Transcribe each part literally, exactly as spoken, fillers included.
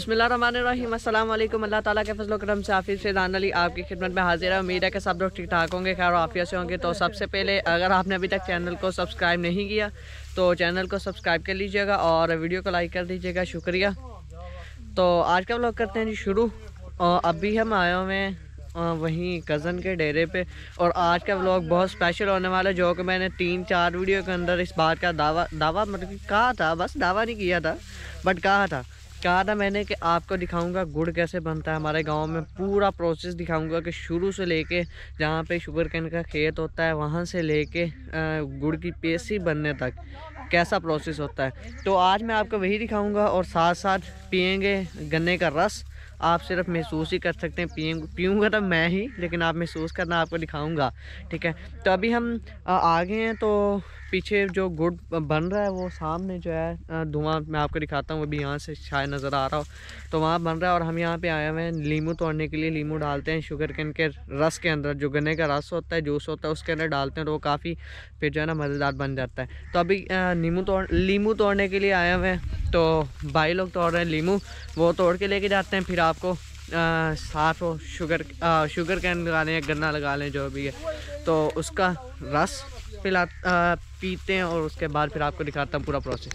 बिस्मिल्लाहिर्रहमानिर्रहीम, अस्सलाम वालेकुम। अल्लाह ताला के फजल करम से आफिर फैजान अली आपकी खिदमत में हाजिर है। उम्मीद है कि सब लोग ठीक ठाक होंगे, खैर आफियत से होंगे। तो सबसे पहले अगर आपने अभी तक चैनल को सब्सक्राइब नहीं किया तो चैनल को सब्सक्राइब कर लीजिएगा और वीडियो को लाइक कर दीजिएगा, शुक्रिया। तो आज का व्लॉग करते हैं जी शुरू। अभी हम आए हुए हैं वहीं कज़न के डेरे पे और आज का व्लॉग बहुत स्पेशल होने वाला है, जो कि मैंने तीन चार वीडियो के अंदर इस बात का दावा दावा मतलब कहा था, बस दावा नहीं किया था बट कहा था कहा था मैंने कि आपको दिखाऊंगा गुड़ कैसे बनता है हमारे गांव में। पूरा प्रोसेस दिखाऊंगा कि शुरू से लेके जहाँ पे शुगर केन का खेत होता है वहाँ से लेके गुड़ की पेशी बनने तक कैसा प्रोसेस होता है। तो आज मैं आपको वही दिखाऊंगा और साथ साथ पियेंगे गन्ने का रस। आप सिर्फ महसूस ही कर सकते हैं, पियेंगे पीऊँगा तो मैं ही, लेकिन आप महसूस करना, आपको दिखाऊँगा, ठीक है। तो अभी हम आगे हैं, तो पीछे जो गुड़ बन रहा है वो सामने जो है धुआं मैं आपको दिखाता हूँ, वो भी यहाँ से शायद नज़र आ रहा हो, तो वहाँ बन रहा है। और हम यहाँ पे आए हुए हैं नींबू तोड़ने के लिए। नींबू डालते हैं शुगर केन के रस के अंदर, जो गन्ने का रस होता है, जूस होता है, उसके अंदर डालते हैं, तो वो काफ़ी फिर जो है ना मज़ेदार बन जाता है। तो अभी नींबू तोड़ नींबू तोड़ने के लिए आए हुए हैं, तो भाई लोग तोड़ रहे हैं नींबू, वो तोड़ के लेके जाते हैं, फिर आपको साथ वो शुगर आ, शुगर कैन लगा लें, गन्ना लगा लें, जो भी है, तो उसका रस पिला आ, पीते हैं। और उसके बाद फिर आपको दिखाता हूँ पूरा प्रोसेस। दस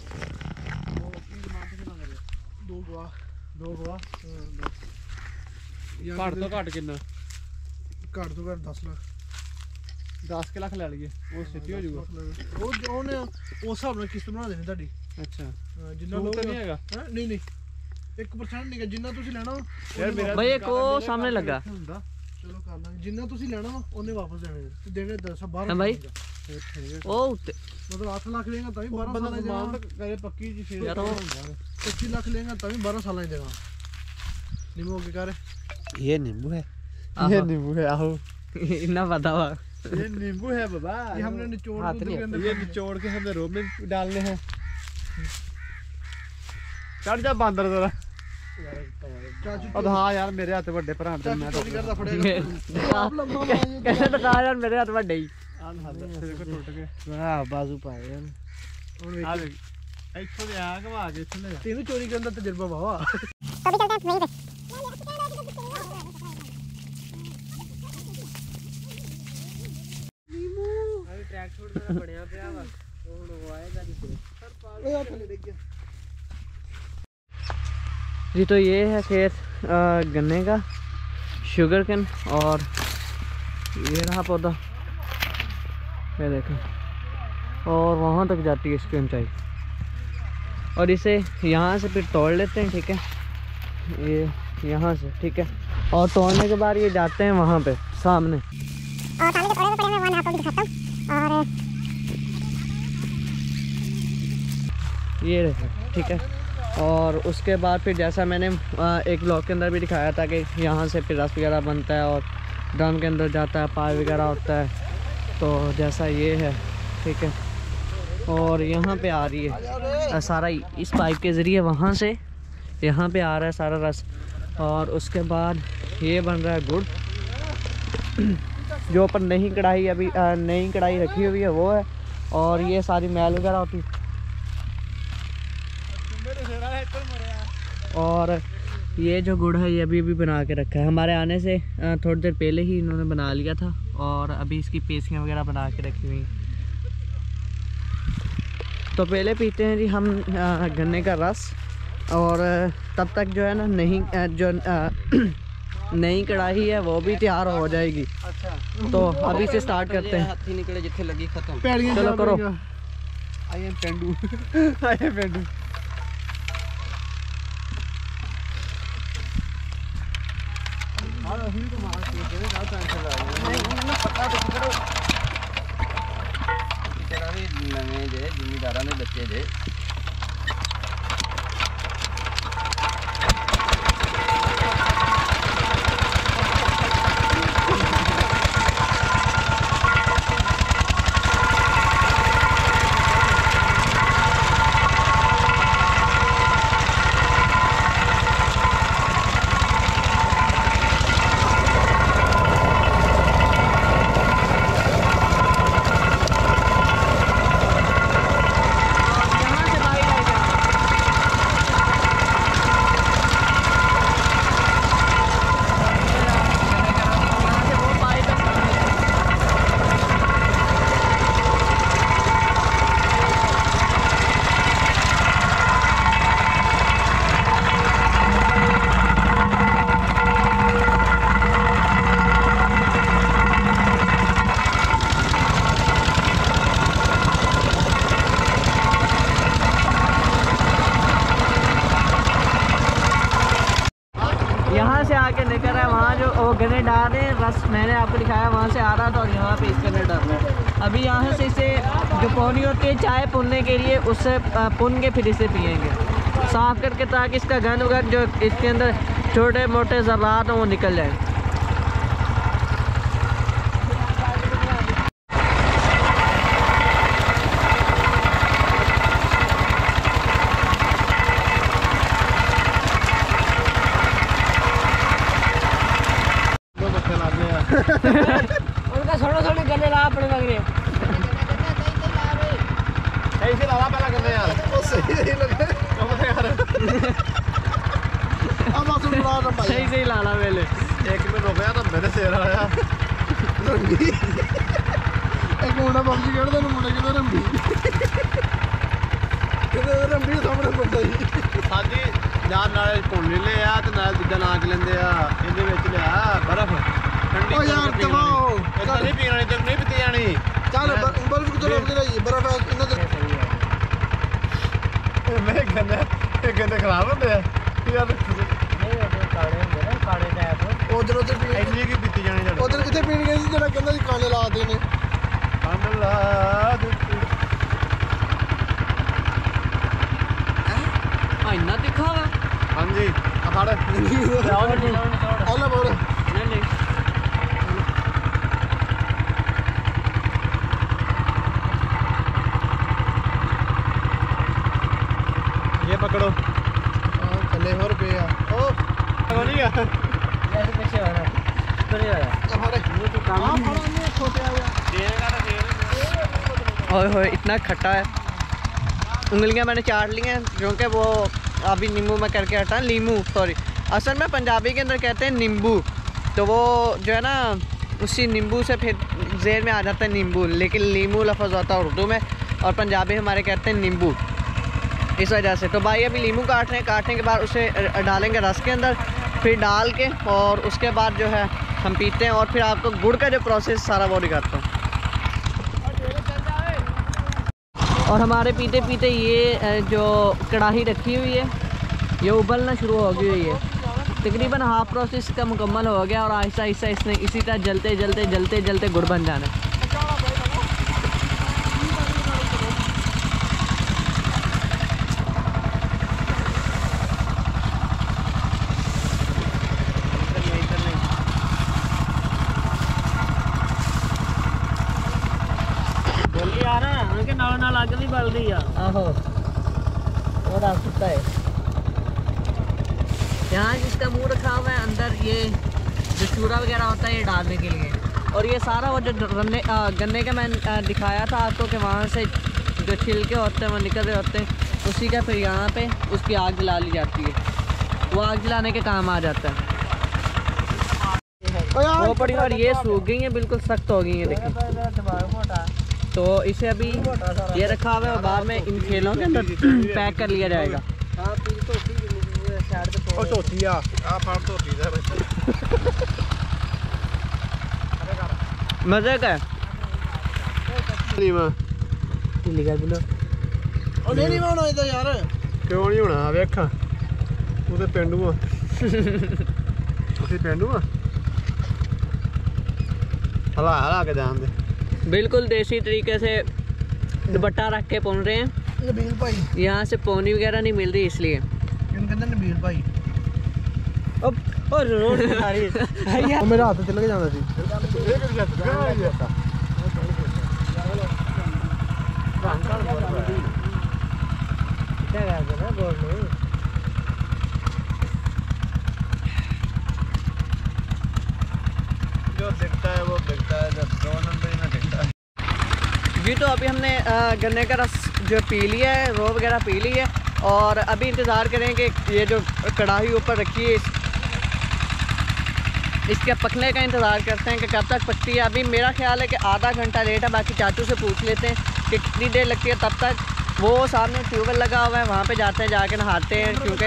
के लख ला लीए उस हिसाब नाल किस्त बना देनी। अच्छा, जिन्ना लोड नहीं है नहीं नहीं एक परसेंट नहीं जिन्ना लेना भाई, एक सामने लगा जिन्ना लेना उन्हें वापस देने देने भाई। ओ मतलब आठ लाख लेगा तभी बारह पक्की जी पच्चीस लाख लेगा तभी बारह साल देगा। नींबू के कार ये नींबू है, ये नींबू है, आओ इतना पता हुआ ये नींबू है बाबा। ये हमने निचोड़ ये निचोड़ के हमने रोब में डालने हैं। चढ़ जा बंदर जरा। हाँ यार मेरे हाथ बड़े भरा, मैं कहना यार मेरे हाथ बड़े ही बाजू पाए तीन चोरी करने का तजुर्बा बाबा। जी तो ये है खेत गन्ने का, शुगर केन, और ये रहा पौधा, ये देखें, और वहाँ तक जाती है इसकी ऊंचाई। और इसे यहाँ से फिर तोड़ लेते हैं, ठीक है, ये यहाँ से, ठीक है। और तोड़ने के बाद ये जाते हैं वहाँ पे सामने, और सामने तो पड़े पड़े मैं आपको दिखाता हूं। और ये देखो, ठीक है। और उसके बाद फिर जैसा मैंने एक ब्लॉग के अंदर भी दिखाया था कि यहाँ से फिर रस वगैरह बनता है और ड्रम के अंदर जाता है, पाए वगैरह होता है, तो जैसा ये है, ठीक है। और यहाँ पे आ रही है सारा इस पाइप के ज़रिए, वहाँ से यहाँ पे आ रहा है सारा रस। और उसके बाद ये बन रहा है गुड़, जो ऊपर नई कढ़ाई अभी नई कढ़ाई रखी हुई है वो है, और ये सारी मैल वगैरह होती। और ये जो गुड़ है ये अभी अभी बना के रखा है, हमारे आने से थोड़ी देर पहले ही इन्होंने बना लिया था, और अभी इसकी पेशियाँ वगैरह बना के रखी हुई। तो पहले पीते हैं जी हम गन्ने का रस, और तब तक जो है ना नहीं जो आ, नई कढ़ाई है वो भी तैयार हो जाएगी। अच्छा, तो अभी से स्टार्ट करते हैं। हाथी निकले जिथे लगी खत्म। चलो करो। I am Pendu, I am पेंडू। जिम्मेदारा ने बच्चे दे वो गन्ने डाल रहे हैं, रस मैंने आपको दिखाया वहाँ से आ रहा था और यहाँ पे इसके अंदर डाल रहे हैं। अभी यहाँ से इसे जो पानी होती है चाय पुनने के लिए उससे पुन के फिर इसे पियेंगे साफ़ करके, ताकि इसका गन वगैरह जो इसके अंदर छोटे मोटे ज़रात हों वो निकल जाए। उनका छोटे छोटे गन्ने ला पड़े लग रहे हैं। कैसे लाला पहला गन्ने यार? वो सही सही लग रहे हैं। क्या पता यार? अब आप सुन लाला भाई। सही सही लाला पहले। एक में रोकया तो मेरे से रहा यार। रंगी। एक मुड़ा बम्बी कर दो ना मुड़ा किधर रंगी? किधर रंगी सामने बंदा ही। शादी यार नारे कोल्ले ले यार तो नारे जिद्दा नाक लेंदे यार। इन्हें बेच ले यार बरफ। ओ यार तबाओ इतना नहीं पीना नहीं तो नहीं पीते यानी चलो बर्फ को चलो अपने लिए बर्फ इतना तो मैं गन्ने गन्ने खराब होते हैं यार नहीं होते काले होते हैं काले टाइप हो उधर उधर पीने इसलिए कि पीते जाने जाते उधर कितने पीने के लिए जरा गन्ने काले ला देने काले ला देते हैं इतना दिखा हाँ जी अठारह पकड़ो कले हो रुपये ओ नहीं यार ऐसे पीछे आ रहा है तो नहीं आ रहा हमारे वो तो काम नहीं छोटे आ गया देगा तो देगा ओए होए इतना खट्टा है। उंगलियां मैंने चाट ली हैं क्योंकि वो अभी नींबू में करके हटा नींबू सॉरी असल में पंजाबी के अंदर कहते हैं नींबू तो वो जो है ना उसी नींबू से फिर जेर में आ जाता है नींबू लेकिन नींबू लफ्ज़ होता है उर्दू में और पंजाबी हमारे कहते हैं नींबू इस वजह से। तो भाई अभी नींबू काट रहे हैं, काटने के बाद उसे डालेंगे रस के अंदर फिर डाल के और उसके बाद जो है हम पीते हैं और फिर आपको गुड़ का जो प्रोसेस सारा वो दिखाता हूँ। और हमारे पीते पीते ये जो कढ़ाई रखी हुई है ये उबलना शुरू हो गई है, तकरीबन हाफ प्रोसेस का मुकम्मल हो गया और आहिस्ता आहिस्ता इसने इसी तरह जलते जलते जलते जलते गुड़ बन जाना है। अग भी बल रही है आहो और आसुता है यहाँ जिसका मुंह रखा हुआ है अंदर ये जो चूरा वगैरह होता है ये डालने के लिए और ये सारा वो जो गन्ने गन्ने का मैंने दिखाया था आपको कि वहाँ से जो छिलके होते हैं वो निकल रहे होते हैं उसी का फिर यहाँ पे उसकी आग जला ली जाती है, वो आग जलाने के काम आ जाता है। वो पड़ी और ये सूख गई है बिल्कुल सख्त हो गई है देखिए तो इसे अभी ये रखा हुआ है बाद में इन खेलों के अंदर पैक कर लिया जाएगा। मजे का क्यों नहीं होना वेख तू तो पेंडू आ पेंडू आ हला हला के जान दे बिल्कुल देसी तरीके से दुपट्टा रख के पहुँच रहे हैं। नबील भाई यहाँ से पौनी वगैरह नहीं मिल रही इसलिए नबील भाई अब और रोड यार मेरा हाथ चल के जाना चाहिए दिखता है वो दिखता है जब दो नंबर ही ना दिखता है जी। तो अभी हमने गन्ने का रस जो पी लिया है रो वगैरह पी ली है और अभी इंतज़ार करें कि ये जो कढ़ाई ऊपर रखी है इसके पकने का इंतज़ार करते हैं कि कब तक पकती है। अभी मेरा ख्याल है कि आधा घंटा लेट है, बाकी चाचू से पूछ लेते हैं कि कितनी देर लगती है। तब तक वो सामने ट्यूबवेल लगा हुआ है वहाँ पर जाते हैं जाके नहाते हैं क्योंकि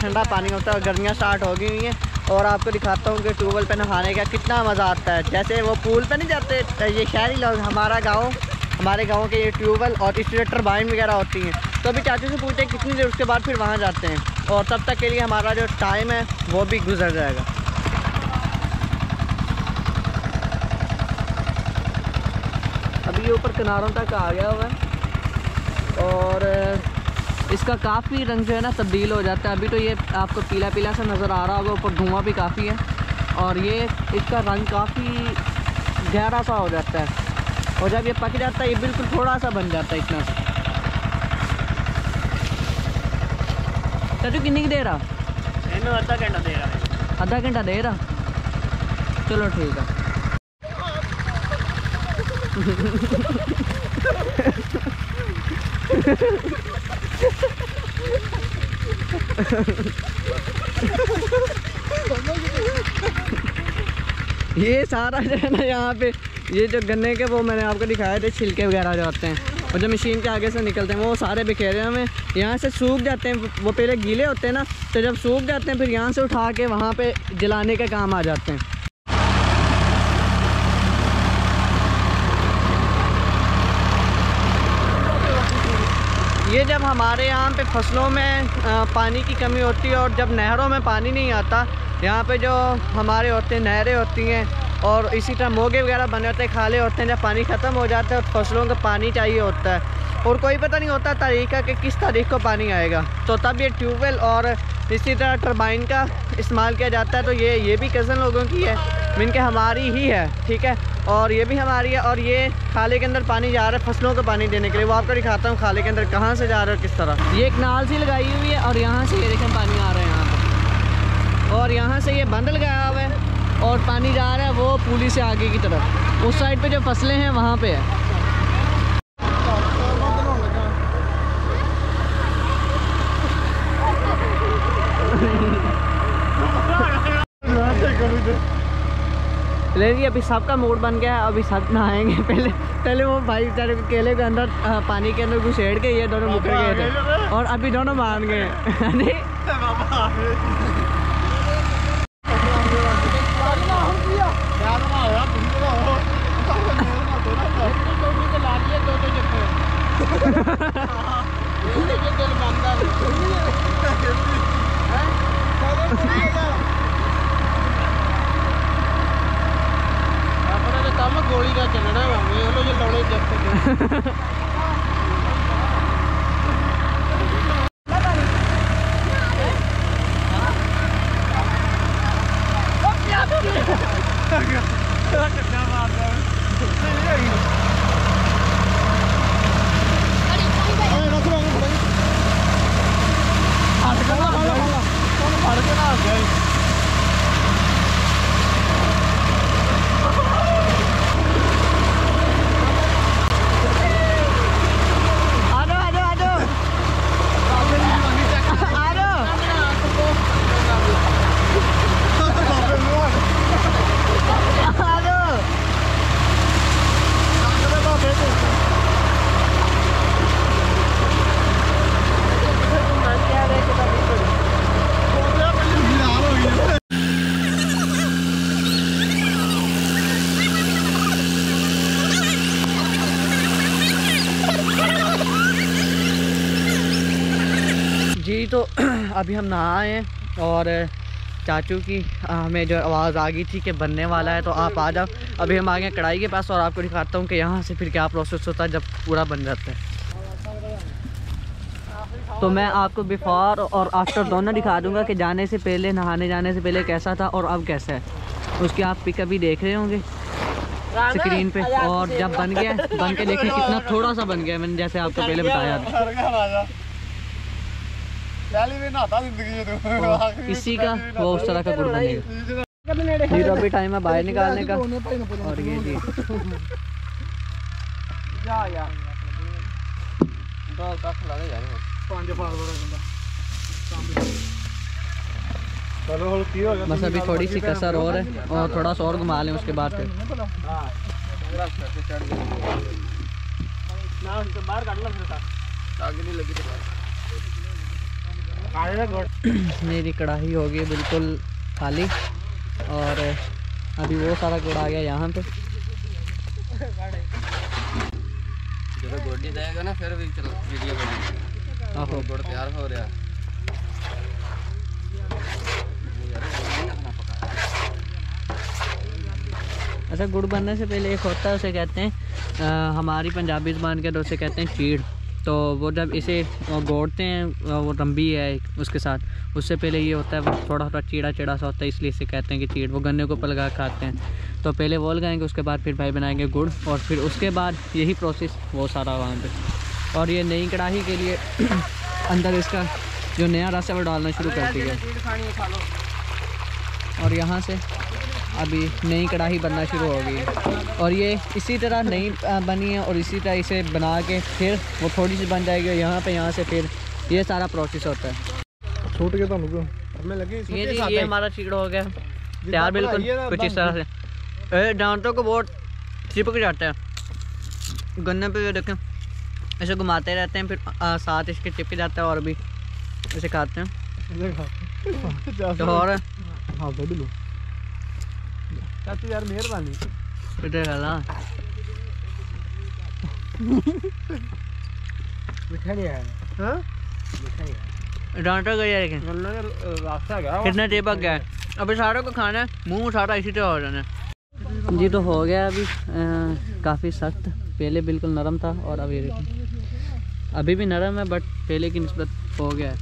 ठंडा पानी होता है और गर्मियाँ स्टार्ट हो गई हुई हैं। और आपको दिखाता हूँ कि ट्यूबवेल पे नहाने का कितना मज़ा आता है, जैसे वो पूल पे नहीं जाते ये शहरी लोग। हमारा गांव हमारे गांव के ये ट्यूबवेल और इसलिए टर्बाइन वगैरह होती हैं। तो अभी चाचू से पूछते हैं कितनी देर उसके बाद फिर वहाँ जाते हैं और तब तक के लिए हमारा जो टाइम है वो भी गुजर जाएगा। ये ऊपर किनारों तक आ गया हुआ है और इसका काफ़ी रंग जो है ना तब्दील हो जाता है। अभी तो ये आपको पीला पीला सा नज़र आ रहा होगा, ऊपर धुआं भी काफ़ी है और ये इसका रंग काफ़ी गहरा सा हो जाता है और जब ये पक जाता है ये बिल्कुल थोड़ा सा बन जाता है इतना सा। चाचू कितनी देर आ? आधा घंटा दे रहा। आधा घंटा दे रहा, चलो ठीक है। ये सारा जो है ना यहाँ पे ये जो गन्ने के वो मैंने आपको दिखाए थे छिलके वगैरह जो आते हैं और जो मशीन के आगे से निकलते हैं वो सारे बिखेरे हमें यहाँ से सूख जाते हैं। वो पहले गीले होते हैं ना, तो जब सूख जाते हैं फिर यहाँ से उठा के वहाँ पे जलाने के काम आ जाते हैं। ये जब हमारे यहाँ पे फसलों में पानी की कमी होती है और जब नहरों में पानी नहीं आता, यहाँ पे जो हमारे होते हैं नहरें होती हैं और इसी तरह मोगे वगैरह बने होते हैं, खाले होते हैं। जब पानी ख़त्म हो जाता है और फसलों को पानी चाहिए होता है और कोई पता नहीं होता तरीका कि किस तारीख को पानी आएगा, तो तब ये ट्यूबवेल और इसी तरह टरबाइन का इस्तेमाल किया जाता है। तो ये ये भी कज़न लोगों की है, मीन के हमारी ही है, ठीक है, और ये भी हमारी है। और ये खाले के अंदर पानी जा रहा है फसलों को पानी देने के लिए। वो आपको दिखाता हूँ खाले के अंदर कहाँ से जा रहा है और किस तरह। ये एक नाल सी लगाई हुई है और यहाँ से ये देखें पानी आ रहा है यहाँ पर, और यहाँ से ये बंद लगाया हुआ है और पानी जा रहा है वो पुली से आगे की तरफ। उस साइड पर जो फसलें हैं वहाँ पर है। लेकिन अभी सबका मूड बन गया है, अभी सब नहाएंगे। पहले पहले वो भाई बेचारे केले के अंदर पानी के अंदर घुसेड़ के ये दोनों मुकर गए थे और अभी दोनों मान गए। गोली का चलना है वो जो लौड़े जब तो अभी हम नहा आए हैं और चाचू की हमें जो आवाज़ आ गई थी कि बनने वाला है तो आप आ जाओ। अभी हम आ गए कढ़ाई के पास और आपको दिखाता हूँ कि यहाँ से फिर क्या प्रोसेस होता है जब पूरा बन जाता है। तो मैं आपको बिफोर और आफ्टर दोनों दिखा दूँगा कि जाने से पहले, नहाने जाने से पहले कैसा था और अब कैसा है, उसकी आप पिक अभी देख रहे होंगे स्क्रीन पे। और जब बन गया, बन के देखें कितना थोड़ा सा बन गया, मैंने जैसे आपको पहले बताया। इसी का वो उस तरह का गुड़ बनेगा। ये तो अभी टाइम है बाहर निकालने का और ये जी बस अभी थोड़ी सी कसर और है और थोड़ा सा और घुमा लें उसके बाद फिर। मेरी कढ़ाई हो गई बिल्कुल खाली और अभी वो सारा गुड़ आ गया यहाँ पे। जब गुड़ नहीं जाएगा ना फिर भी चलो वीडियो बनाएंगे। आहो गुड़ तैयार हो रहा है। अच्छा गुड़ बनने से पहले एक होता है, उसे कहते हैं हमारी पंजाबी ज़बान के डोसे कहते हैं चीड़। तो वो जब इसे गोड़ते हैं, वो रंबी है उसके साथ, उससे पहले ये होता है वो थोड़ा थोड़ा चीड़ा चीड़ा सा होता है, इसलिए इसे कहते हैं कि चीड़। वो गन्ने को ऊपर लगा खाते हैं। तो पहले वो लगाएंगे, उसके बाद फिर भाई बनाएंगे गुड़, और फिर उसके बाद यही प्रोसेस वो सारा वहाँ पे। और ये नई कढ़ाई के लिए अंदर इसका जो नया रस है वो डालना शुरू कर दिया, और यहाँ से अभी नई कढ़ाई बनना शुरू हो गई है। और ये इसी तरह नई बनी है, और इसी तरह इसे बना के फिर वो थोड़ी सी बन जाएगी, यहाँ पे यहाँ से फिर ये सारा प्रोसेस होता है। छूट गया तो हमें लगी ये जी, ये हमारा चिकड़ा हो गया तैयार बिल्कुल कुछ इस तरह से। डांटों को बहुत चिपक जाता है गन्ने पे, देखें इसे घुमाते रहते हैं, फिर साथ इसके चिपक जाता है, और भी इसे खाते हैं। और चाचू यार मेहरबानी डांटा गया, लेकिन कितना चिपक गया है। अभी सारों को खाना है, मुंह सारा इसी तरह हो जाना है जी। तो हो गया अभी काफ़ी सख्त, पहले बिल्कुल नरम था, और अभी अभी भी नरम है बट पहले की निस्बत हो गया है।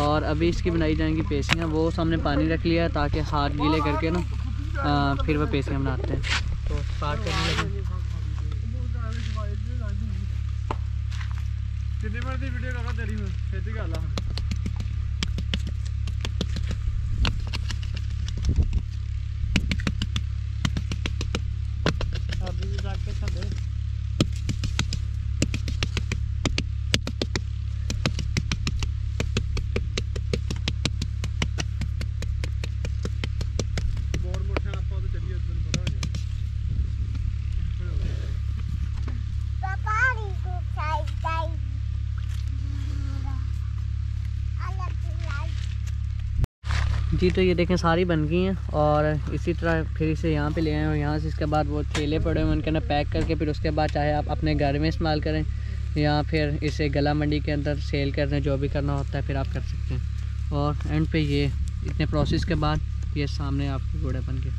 और अभी इसकी बनाई जाएंगी पेशियाँ। वो सामने पानी रख लिया है ताकि हाथ गीले करके ना आ, फिर वह पेशियाँ बनाते हैं। तो स्टार्ट करने लगे। कितनी बार दी वीडियो करा तेरी में खेती का ला अभी जाके सब जी। तो ये देखें सारी बन गई हैं, और इसी तरह फिर इसे यहाँ पे ले आए, और यहाँ से इसके बाद वो थैले पड़े हुए उनके अंदर पैक करके फिर उसके बाद चाहे आप अपने घर में इस्तेमाल करें या फिर इसे गला मंडी के अंदर सेल करने जो भी करना होता है फिर आप कर सकते हैं। और एंड पे ये इतने प्रोसेस के बाद ये सामने आपको गुड़ बन गया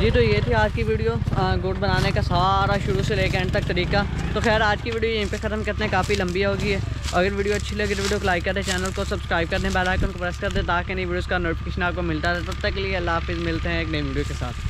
जी। तो ये थी आज की वीडियो, गुड़ बनाने का सारा शुरू से लेकर एंड तक तरीका। तो खैर आज की वीडियो यहीं पर ख़त्म करते हैं, काफ़ी लंबी होगी है। अगर वीडियो अच्छी लगी तो वीडियो को लाइक कर दें, चैनल को सब्सक्राइब कर दें, बेल आइकन को प्रेस कर दें ताकि नई वीडियोस का नोटिफिकेशन आपको मिलता रहे। तब तक के लिए अल्लाह हाफिज़, मिलते हैं एक नई वीडियो के साथ।